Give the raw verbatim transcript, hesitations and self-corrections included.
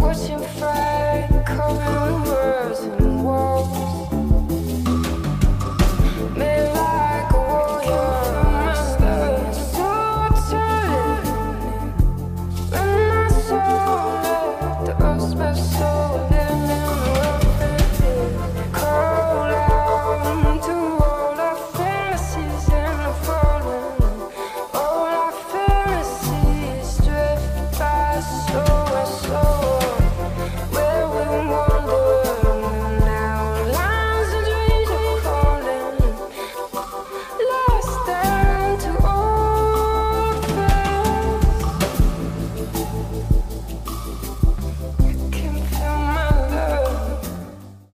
watching Fred come over.